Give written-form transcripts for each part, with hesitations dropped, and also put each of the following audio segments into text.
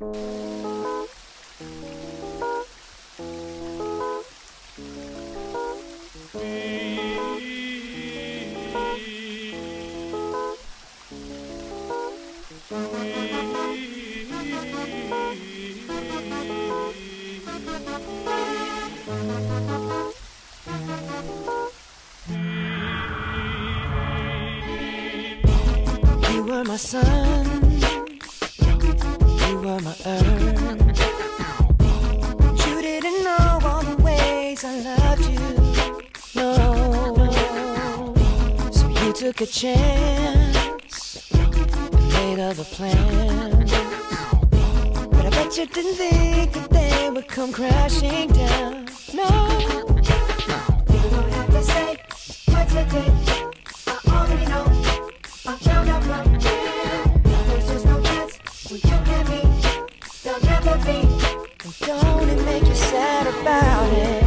You were my sun, you were my earth. I loved you, no. So you took a chance, made other plans, but I bet you didn't think that they would come crashing down. No, you don't have to say what you did. I already know. I found out right now. There's just no chance when you and me. There'll never be. And don't it make you sad about it?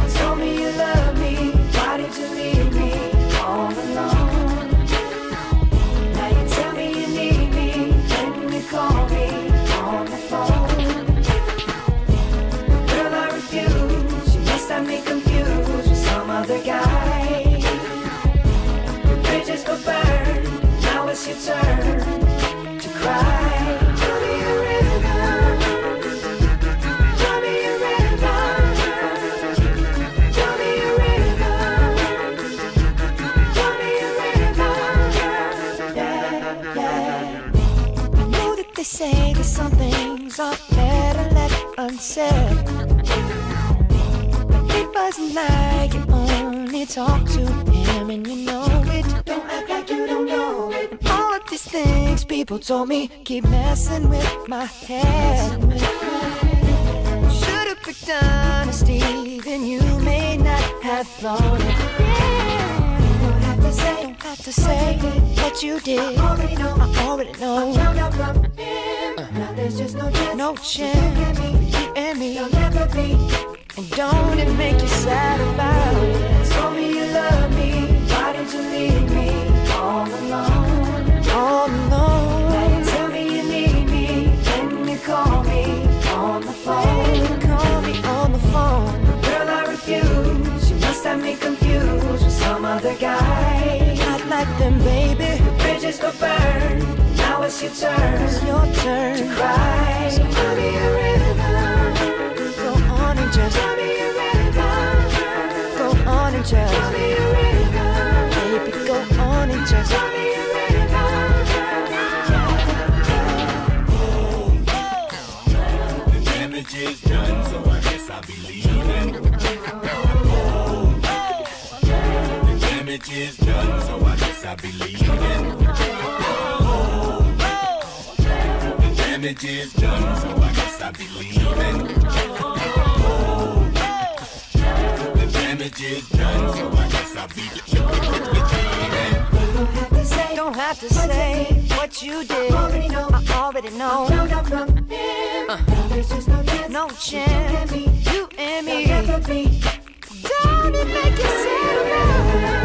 Your turn to cry. Tell me a rhythm, tell me a rhythm, tell me a rhythm, tell me a rhythm. Yeah, yeah. I know that they say that some things are better left unsaid, but it wasn't like you only talk to him and you know it. Don't act like you don't know it. These things people told me keep messing with my head. Should've picked honesty, then you may not have thought it. Yeah. Don't have to say, don't have to say what you did. I already know. I already know. I found out from him. Now there's just no chance. No chance. You and me. You'll never be. And don't it make you sad about it? Told me you love me. Why did you leave me all alone? All alone. Now you tell me you need me, then you call me on the phone. You call me on the phone. Girl, I refuse. You must have me confused with some other guy. Not like them, baby. The bridges go burn. Now it's your turn. It's your turn to cry. So tell me a rhythm. Go on and just tell me a rhythm. Go on and just tell me a rhythm. Baby, go on and just tell me a rhythm. Is done, so I guess I'll be leaving. The damage is done, so I guess I'll be leaving. The damage is done, so I guess I'll be leaving. The damage is done, so I guess I'll be leaving. Don't have to say, don't have to say what you did. I already know. I already know. I found out from him. There's just no chance. No chance. You and me. You and me. Don't it make you sad?